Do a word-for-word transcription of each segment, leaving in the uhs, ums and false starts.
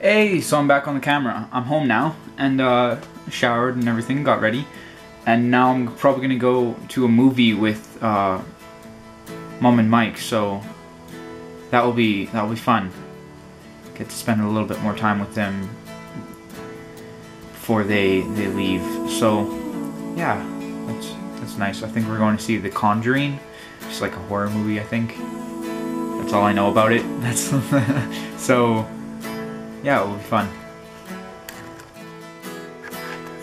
Hey, so I'm back on the camera. I'm home now and uh, showered and everything, got ready. And now I'm probably gonna go to a movie with uh, Mom and Mike, so that will be that will be fun. Get to spend a little bit more time with them before they they leave. So yeah, that's that's nice. I think we're going to see The Conjuring, just like a horror movie. I think that's all I know about it. That's so. Yeah, it'll be fun.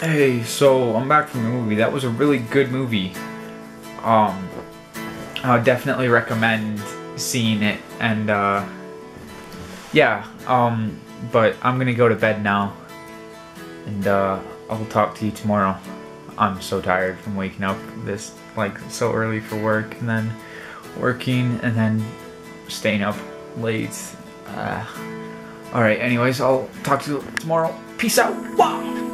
Hey, so I'm back from the movie. That was a really good movie. Um, I would definitely recommend seeing it. And uh, yeah, um, but I'm gonna go to bed now. And uh, I'll talk to you tomorrow. I'm so tired from waking up this like so early for work, and then working, and then staying up late. Uh, Alright, anyways, I'll talk to you tomorrow. Peace out. Wow.